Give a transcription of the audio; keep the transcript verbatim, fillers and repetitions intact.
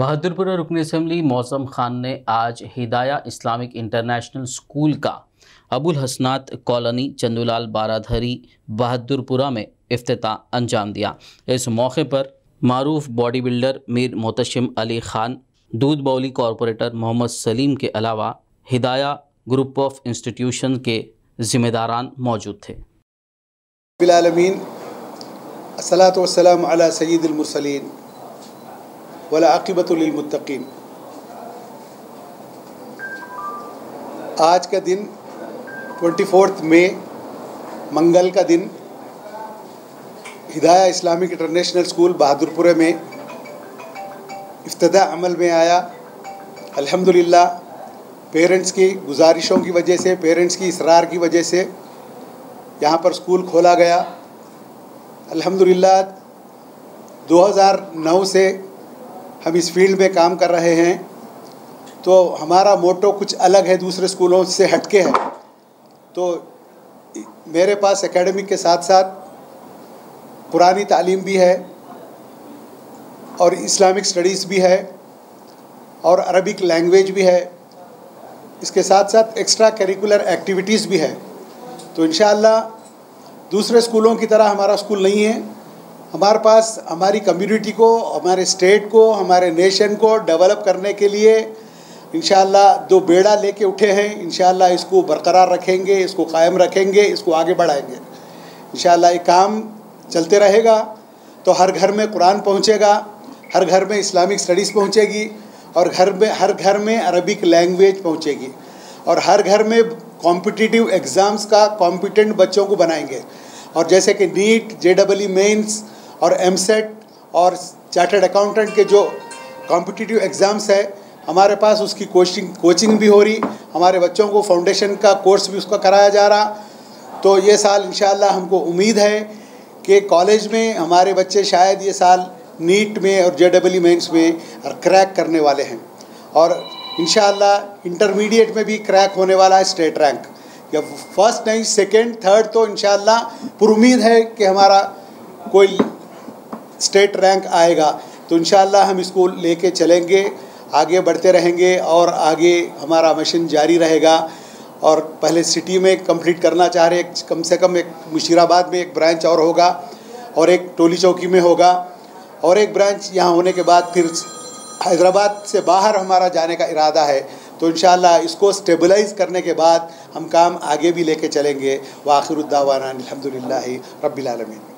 बहादुरपुरा रुकन असम्बली मौसम ख़ान ने आज हिदाया इस्लामिक इंटरनेशनल स्कूल का अबुल हसनात कॉलोनी चंदूलाल बाराधरी बहादुरपुरा में इफ्तिताह अंजाम दिया। इस मौके पर मारूफ body builder Mir Mutashim Ali Khan, Doodh Bowli corporator Mohammad Salim के अलावा हिदाया ग्रुप ऑफ इंस्टीट्यूशन के ज़िम्मेदारान मौजूद थे। अस्सलातु वस्सलाम अला सय्यिदिल मुरसलीन वल आक़िबतु लिल मुत्तक़ीन। आज का दिन चौबीस मई मंगल का दिन Hidaya Islamic international school Bahadurpura में इफ्तिताह अमल में आया। अल्हम्दुलिल्लाह पेरेंट्स की गुजारिशों की वजह से, पेरेंट्स की इसरार की वजह से यहाँ पर स्कूल खोला गया। अल्हम्दुलिल्लाह दो हज़ार नौ से हम इस फील्ड में काम कर रहे हैं, तो हमारा मोटो कुछ अलग है, दूसरे स्कूलों से हटके है। तो मेरे पास एकेडमिक के साथ साथ पुरानी तालीम भी है और इस्लामिक स्टडीज़ भी है और अरबिक लैंग्वेज भी है, इसके साथ साथ एक्स्ट्रा करिकुलर एक्टिविटीज़ भी है। तो इंशाअल्लाह दूसरे स्कूलों की तरह हमारा स्कूल नहीं है। हमारे पास हमारी कम्युनिटी को, हमारे स्टेट को, हमारे नेशन को डेवलप करने के लिए इंशाअल्लाह दो बेड़ा लेके उठे हैं। इंशाअल्लाह इसको बरकरार रखेंगे, इसको कायम रखेंगे, इसको आगे बढ़ाएंगे। इंशाअल्लाह ये काम चलते रहेगा तो हर घर में कुरान पहुँचेगा, हर घर में इस्लामिक स्टडीज़ पहुँचेगी और घर में हर घर में अरबिक लैंग्वेज पहुँचेगी और हर घर में कॉम्पिटिटिव एग्ज़ाम्स का कॉम्पिटेंट बच्चों को बनाएंगे। और जैसे कि NEET, J double E mains और एम सेट और चार्टर्ड अकाउंटेंट के जो कॉम्पिटिटिव एग्ज़ाम्स है, हमारे पास उसकी कोचिंग कोचिंग भी हो रही, हमारे बच्चों को फाउंडेशन का कोर्स भी उसका कराया जा रहा। तो ये साल इंशाल्लाह हमको उम्मीद है कि कॉलेज में हमारे बच्चे शायद ये साल नीट में और जे डबल ई मेन्स में क्रैक करने वाले हैं और इंशाअल्लाह इंटरमीडिएट में भी क्रैक होने वाला है स्टेट रैंक, या फर्स्ट नहीं सेकंड थर्ड। तो इंशाअल्लाह पुरुमीद है कि हमारा कोई स्टेट रैंक आएगा। तो इंशाअल्लाह हम इसको लेके चलेंगे, आगे बढ़ते रहेंगे और आगे हमारा मिशन जारी रहेगा। और पहले सिटी में कंप्लीट करना चाह रहे, कम से कम एक मुशीराबाद में एक ब्रांच और होगा और एक टोलीचौकी में होगा और एक ब्रांच यहाँ होने के बाद फिर हैदराबाद से बाहर हमारा जाने का इरादा है। तो इंशाअल्लाह इसको स्टेबलाइज़ करने के बाद हम काम आगे भी लेके चलेंगे। व आखिर दावाना अल्हम्दुलिल्लाह रब्बिल आलमीन।